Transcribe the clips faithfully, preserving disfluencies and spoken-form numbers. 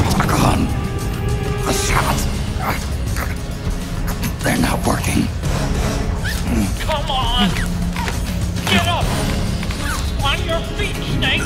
Aragorn, the shots. They're not working. Come on! Get up! On your feet, Snake!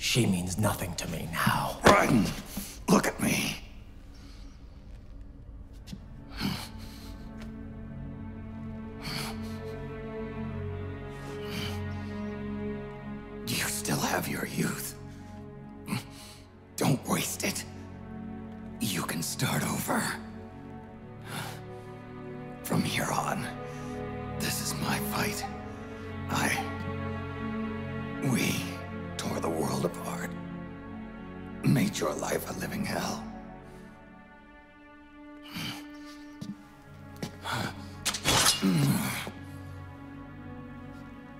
She means nothing to me now. Run! Look at me! You still have your youth. Don't waste it. You can start over. From here on, this is my fight. I... We... tore the world apart, made your life a living hell.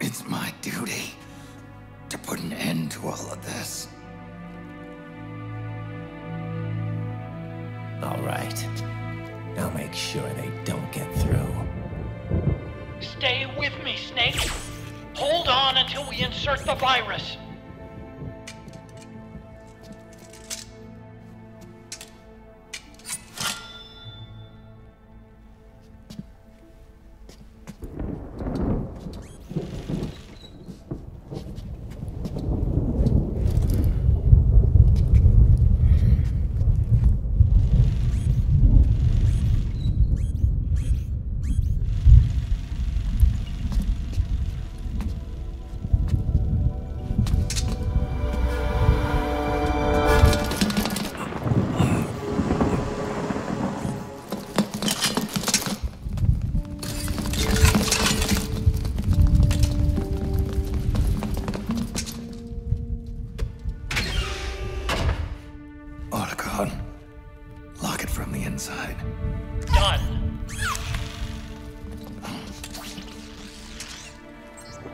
It's my duty to put an end to all of this. All right. I'll make sure they don't get through. Stay with me, Snake. Hold on until we insert the virus.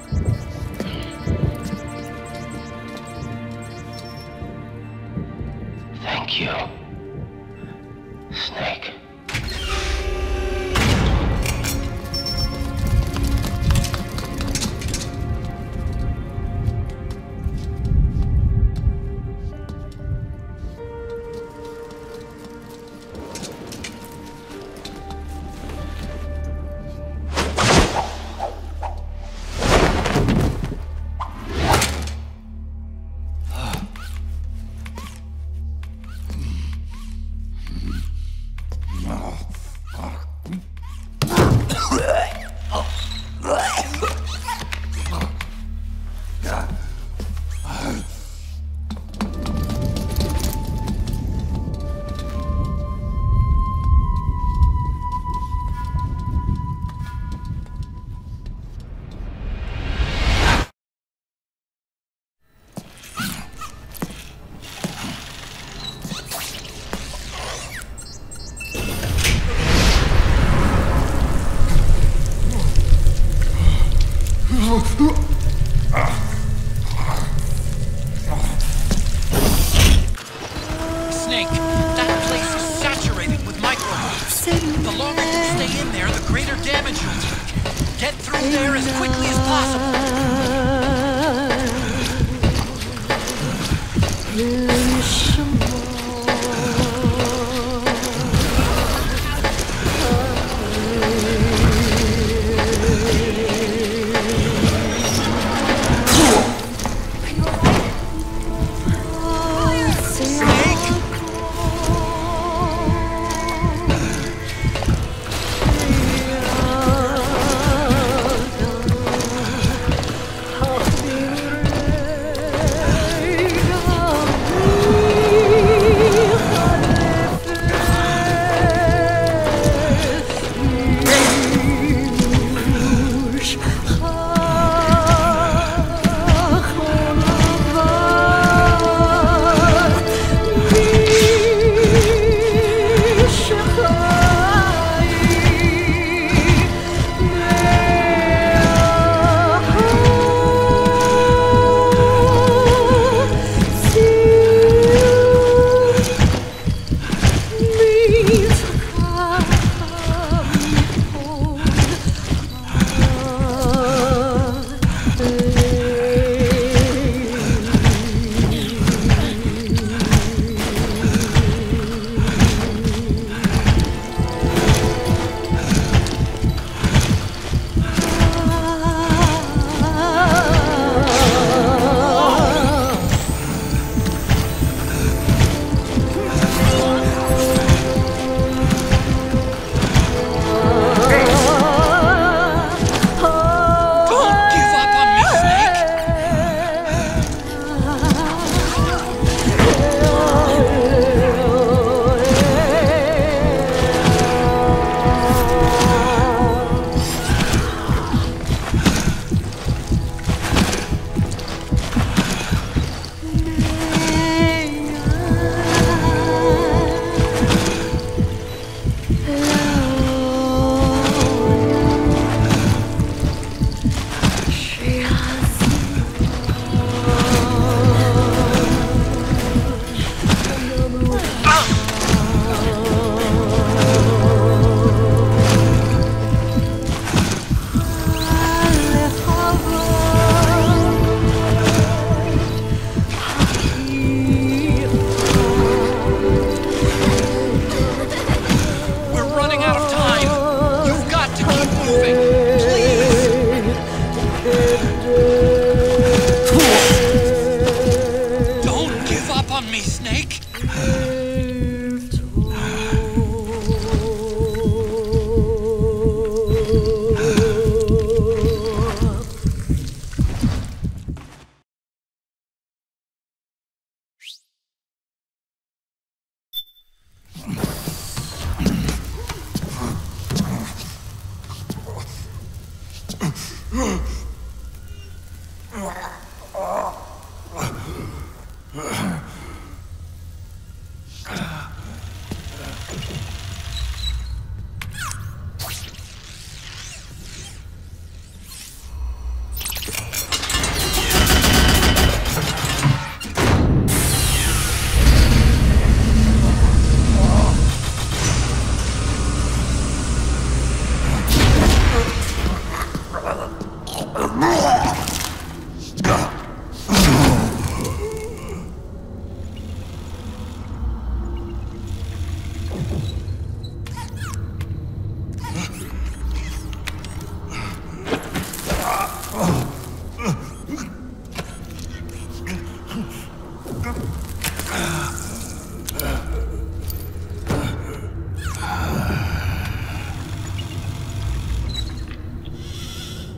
Mm-hmm. Snake, that place is saturated with microwaves. The longer you stay in there, the greater damage you'll do. Get through there as quickly as possible.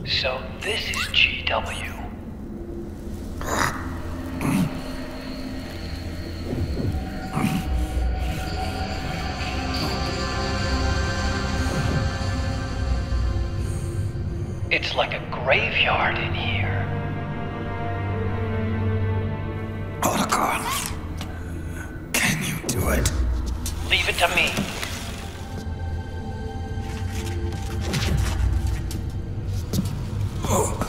So this is G W. It's like a graveyard in here. Aragorn, can you do it? Leave it to me. Oh.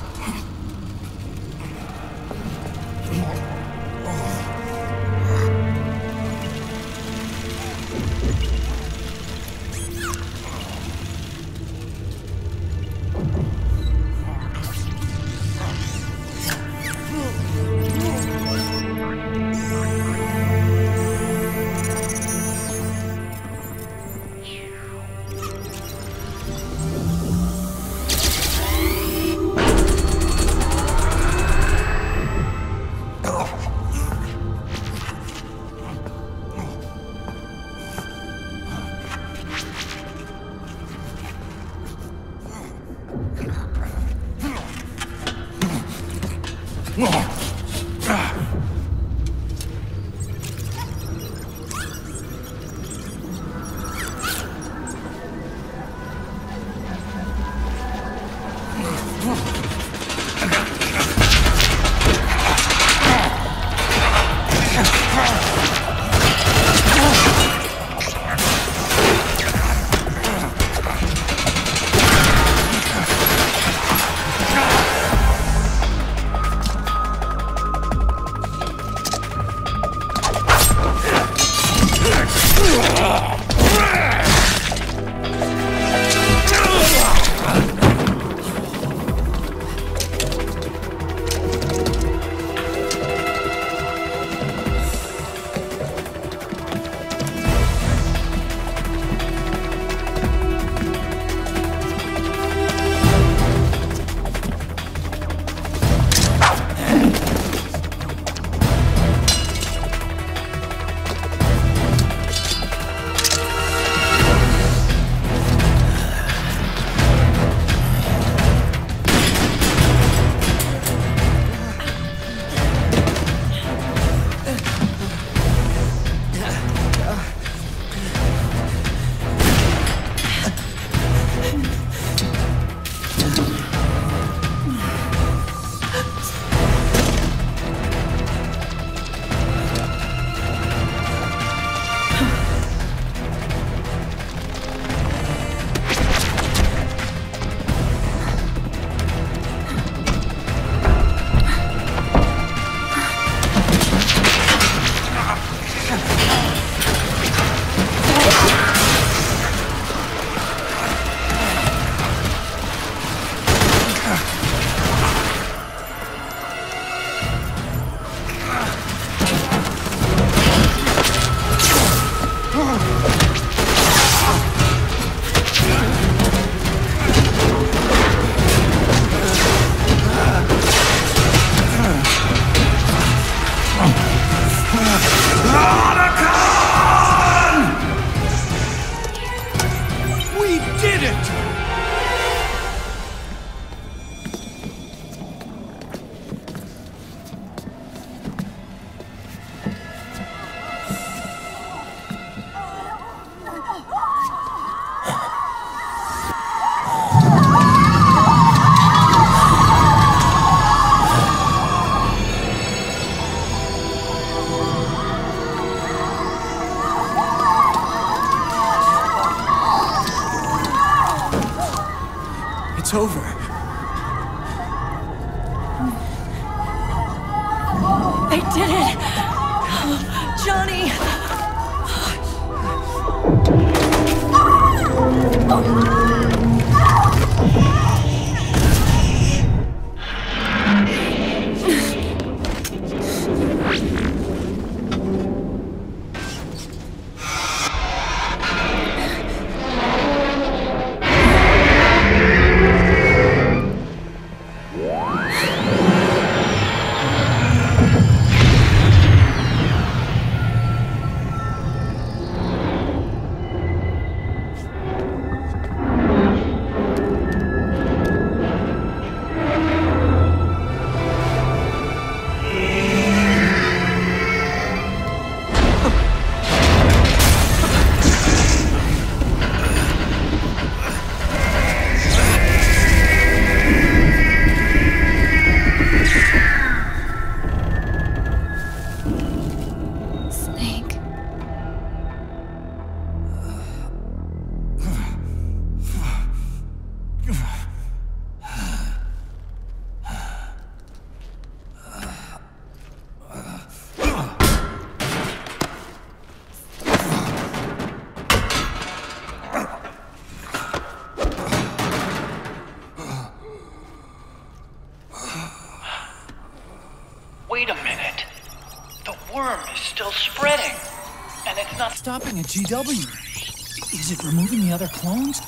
Stopping at G W. Is it removing the other clones?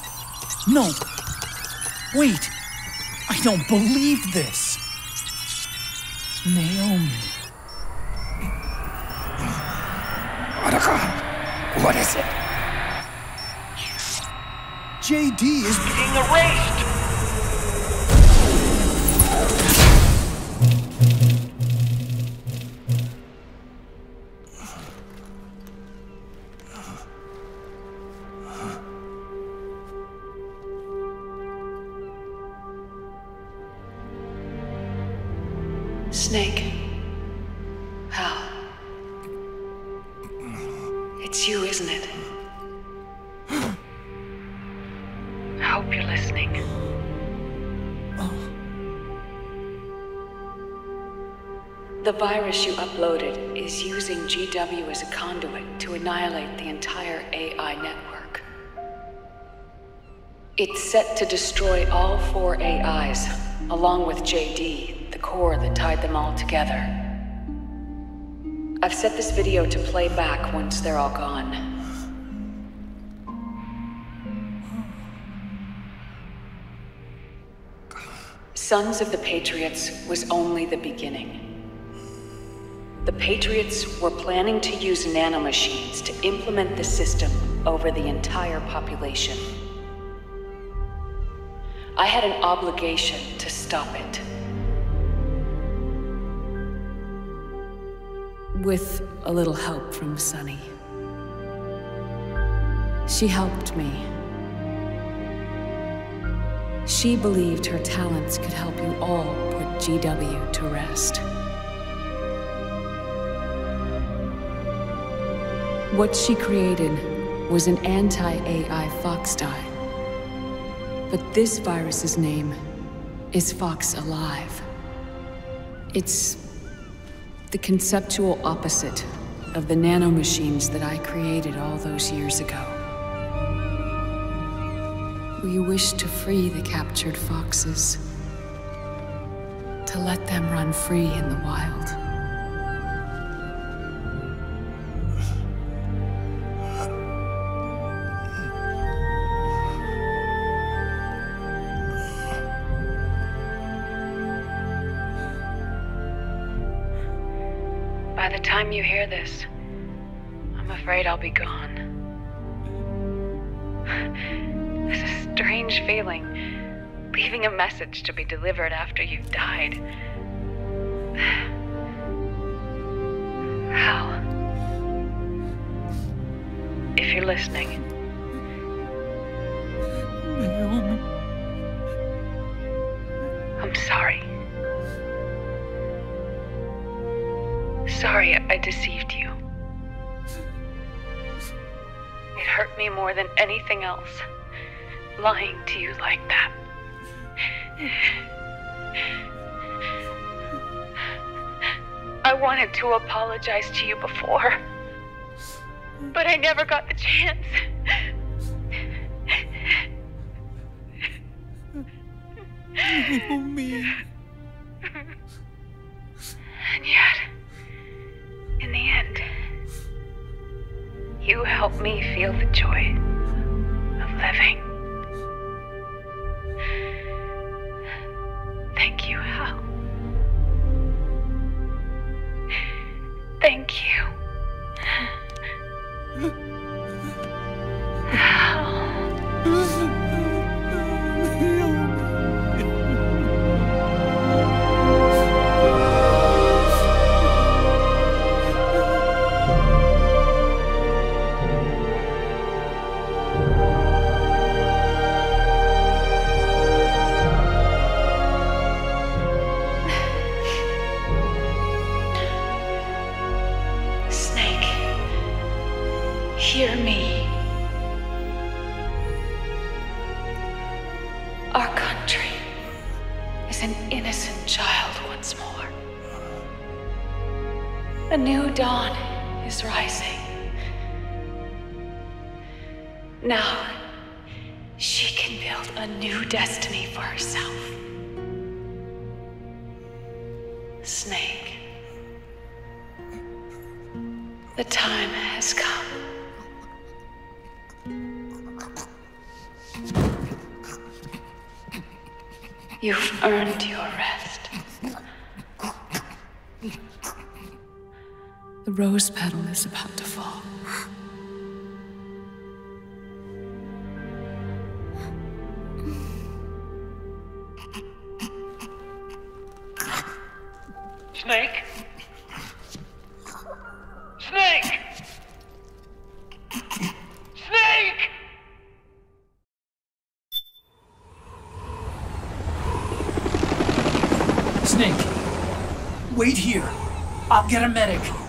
No. Wait. I don't believe this. Naomi. Aragorn, what is it? J D is being erased. Snake. Hal. It's you, isn't it? I hope you're listening. The virus you uploaded is using G W as a conduit to annihilate the entire A I network. It's set to destroy all four A Is, along with J D, the core that tied them all together. I've set this video to play back once they're all gone. Sons of the Patriots was only the beginning. The Patriots were planning to use nanomachines to implement the system over the entire population. I had an obligation to stop it. With a little help from Sunny. She helped me. She believed her talents could help you all put G W to rest. What she created was an anti-A I Fox die. But this virus's name is Fox Alive. It's the conceptual opposite of the nanomachines that I created all those years ago. We wish to free the captured foxes, to let them run free in the wild. By the time you hear this, I'm afraid I'll be gone. It's a strange feeling, leaving a message to be delivered after you've died. Hal, if you're listening. Naomi. I'm sorry. Sorry, I deceived you. It hurt me more than anything else, lying to you like that. I wanted to apologize to you before, but I never got the chance. Oh, me. And yet, in the end, you helped me feel the joy of living. Thank you, Hal. Thank you. Hal. You've earned your rest. The rose petal is about to fall. Snake? Snake! Snake! Snake, Wait here. I'll get a medic.